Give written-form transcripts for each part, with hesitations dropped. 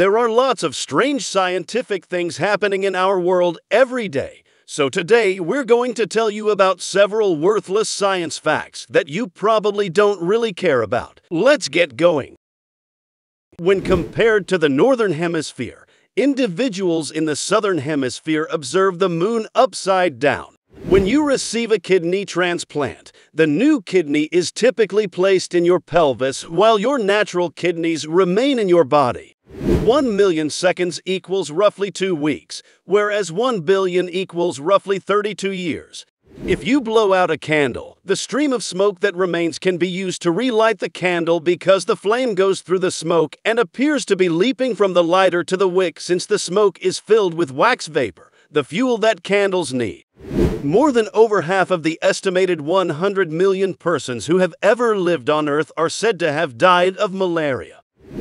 There are lots of strange scientific things happening in our world every day. So today, we're going to tell you about several worthless science facts that you probably don't really care about. Let's get going. When compared to the Northern Hemisphere, individuals in the Southern Hemisphere observe the moon upside down. When you receive a kidney transplant, the new kidney is typically placed in your pelvis while your natural kidneys remain in your body. 1,000,000 seconds equals roughly 2 weeks, whereas 1 billion equals roughly 32 years. If you blow out a candle, the stream of smoke that remains can be used to relight the candle because the flame goes through the smoke and appears to be leaping from the lighter to the wick since the smoke is filled with wax vapor, the fuel that candles need. More than over half of the estimated 100 million persons who have ever lived on Earth are said to have died of malaria.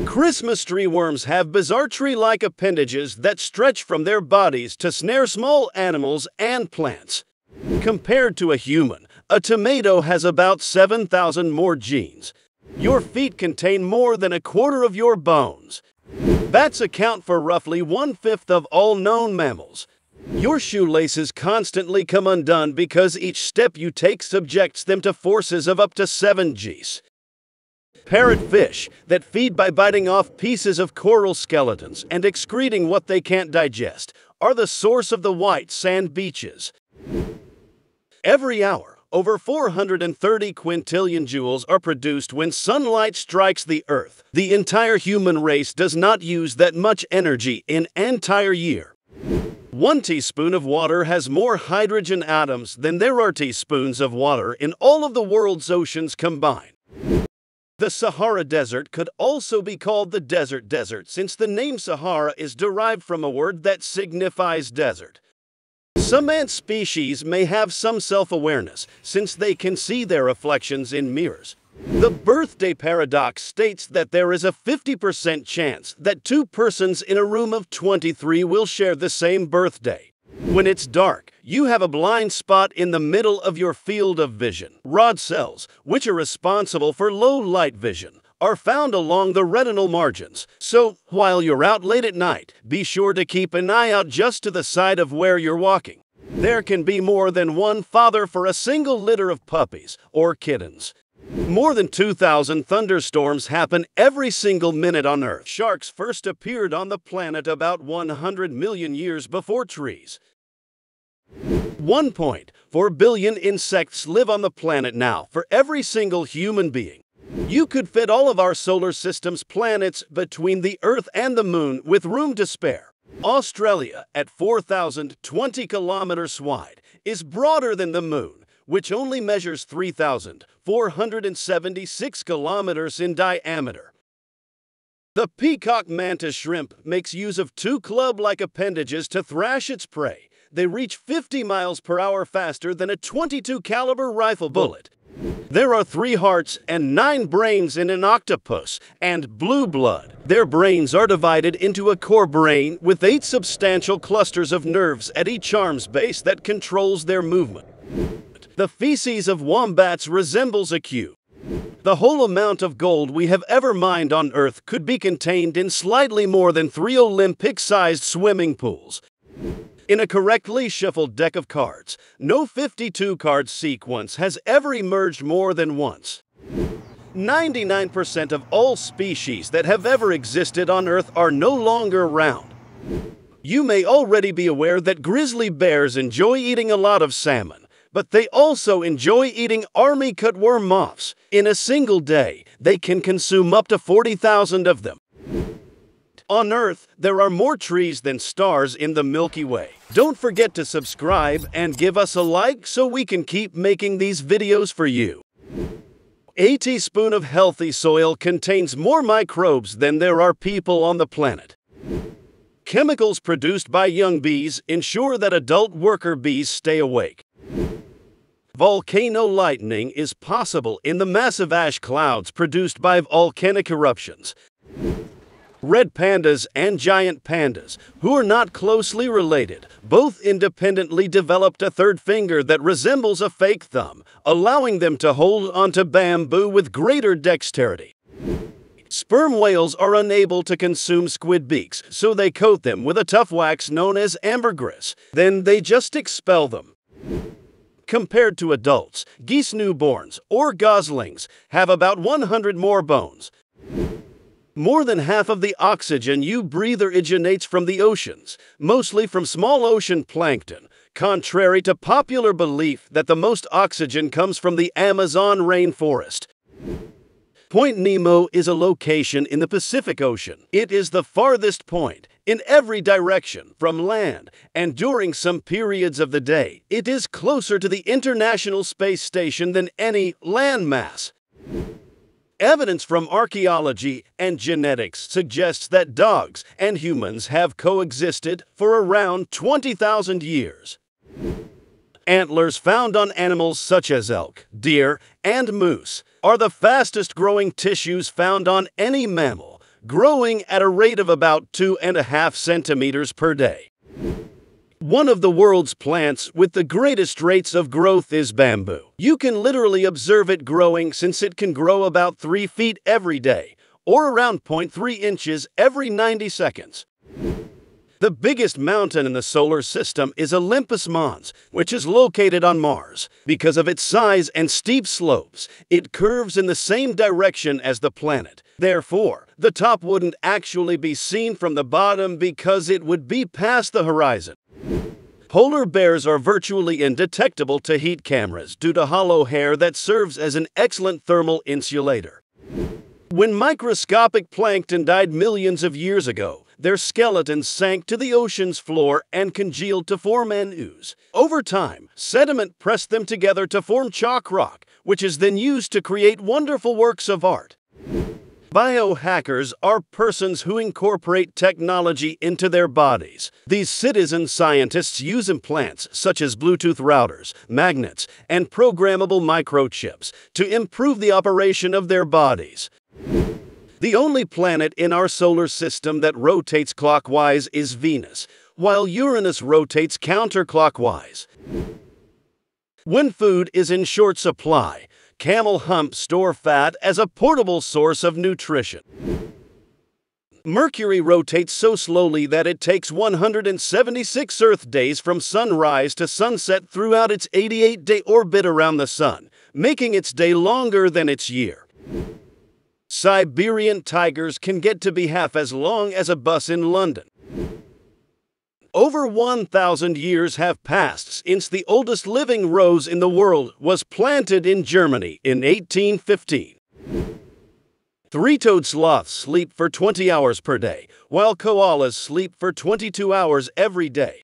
Christmas tree worms have bizarre tree-like appendages that stretch from their bodies to snare small animals and plants. Compared to a human, a tomato has about 7,000 more genes. Your feet contain more than a quarter of your bones. Bats account for roughly 1/5 of all known mammals. Your shoelaces constantly come undone because each step you take subjects them to forces of up to 7 Gs. Parrotfish that feed by biting off pieces of coral skeletons and excreting what they can't digest are the source of the white sand beaches. Every hour, over 430 quintillion joules are produced when sunlight strikes the Earth. The entire human race does not use that much energy in an entire year. 1 teaspoon of water has more hydrogen atoms than there are teaspoons of water in all of the world's oceans combined. The Sahara Desert could also be called the Desert Desert since the name Sahara is derived from a word that signifies desert. Some ant species may have some self-awareness since they can see their reflections in mirrors. The birthday paradox states that there is a 50% chance that 2 persons in a room of 23 will share the same birthday. When it's dark, you have a blind spot in the middle of your field of vision. Rod cells, which are responsible for low light vision, are found along the retinal margins. So, while you're out late at night, be sure to keep an eye out just to the side of where you're walking. There can be more than one father for a single litter of puppies or kittens. More than 2,000 thunderstorms happen every single minute on Earth. Sharks first appeared on the planet about 100 million years before trees. 1.4 billion insects live on the planet now for every single human being. You could fit all of our solar system's planets between the Earth and the Moon with room to spare. Australia, at 4,020 kilometers wide, is broader than the Moon, which only measures 3,476 kilometers in diameter. The peacock mantis shrimp makes use of 2 club-like appendages to thrash its prey. They reach 50 miles per hour faster than a .22 caliber rifle bullet. There are 3 hearts and 9 brains in an octopus and blue blood. Their brains are divided into a core brain with 8 substantial clusters of nerves at each arm's base that controls their movement. The feces of wombats resembles a cube. The whole amount of gold we have ever mined on Earth could be contained in slightly more than 3 Olympic-sized swimming pools. In a correctly shuffled deck of cards, no 52-card sequence has ever emerged more than once. 99% of all species that have ever existed on Earth are no longer around. You may already be aware that grizzly bears enjoy eating a lot of salmon, but they also enjoy eating army cutworm moths. In a single day, they can consume up to 40,000 of them. On Earth, there are more trees than stars in the Milky Way. Don't forget to subscribe and give us a like so we can keep making these videos for you. A teaspoon of healthy soil contains more microbes than there are people on the planet. Chemicals produced by young bees ensure that adult worker bees stay awake. Volcano lightning is possible in the massive ash clouds produced by volcanic eruptions. Red pandas and giant pandas, who are not closely related, both independently developed a 3rd finger that resembles a fake thumb, allowing them to hold onto bamboo with greater dexterity. Sperm whales are unable to consume squid beaks, so they coat them with a tough wax known as ambergris. Then they just expel them. Compared to adults, geese newborns, or goslings, have about 100 more bones. More than half of the oxygen you breathe originates from the oceans, mostly from small ocean plankton, contrary to popular belief that the most oxygen comes from the Amazon rainforest. Point Nemo is a location in the Pacific Ocean. It is the farthest point in every direction from land, and during some periods of the day, it is closer to the International Space Station than any landmass. Evidence from archaeology and genetics suggests that dogs and humans have coexisted for around 20,000 years. Antlers found on animals such as elk, deer, and moose are the fastest-growing tissues found on any mammal, growing at a rate of about 2.5 centimeters per day. One of the world's plants with the greatest rates of growth is bamboo. You can literally observe it growing since it can grow about 3 feet every day, or around 0.3 inches every 90 seconds. The biggest mountain in the solar system is Olympus Mons, which is located on Mars. Because of its size and steep slopes, it curves in the same direction as the planet. Therefore, the top wouldn't actually be seen from the bottom because it would be past the horizon. Polar bears are virtually indetectable to heat cameras due to hollow hair that serves as an excellent thermal insulator. When microscopic plankton died millions of years ago, their skeletons sank to the ocean's floor and congealed to form an ooze. Over time, sediment pressed them together to form chalk rock, which is then used to create wonderful works of art. Biohackers are persons who incorporate technology into their bodies. These citizen scientists use implants such as Bluetooth routers, magnets, and programmable microchips to improve the operation of their bodies. The only planet in our solar system that rotates clockwise is Venus, while Uranus rotates counterclockwise. When food is in short supply, camel humps store fat as a portable source of nutrition. Mercury rotates so slowly that it takes 176 Earth days from sunrise to sunset throughout its 88-day orbit around the sun, making its day longer than its year. Siberian tigers can get to be half as long as a bus in London. Over 1,000 years have passed since the oldest living rose in the world was planted in Germany in 1815. Three-toed sloths sleep for 20 hours per day, while koalas sleep for 22 hours every day.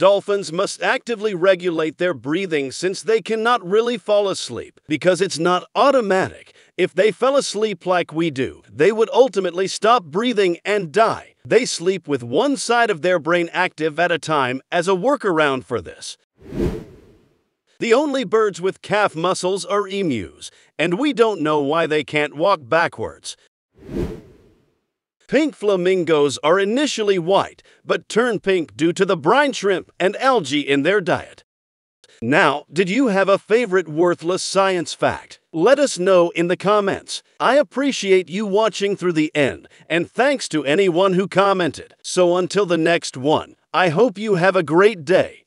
Dolphins must actively regulate their breathing since they cannot really fall asleep because it's not automatic. If they fell asleep like we do, they would ultimately stop breathing and die. They sleep with one side of their brain active at a time as a workaround for this. The only birds with calf muscles are emus, and we don't know why they can't walk backwards. Pink flamingos are initially white, but turn pink due to the brine shrimp and algae in their diet. Now, did you have a favorite worthless science fact? Let us know in the comments. I appreciate you watching through the end, and thanks to anyone who commented. So until the next one, I hope you have a great day.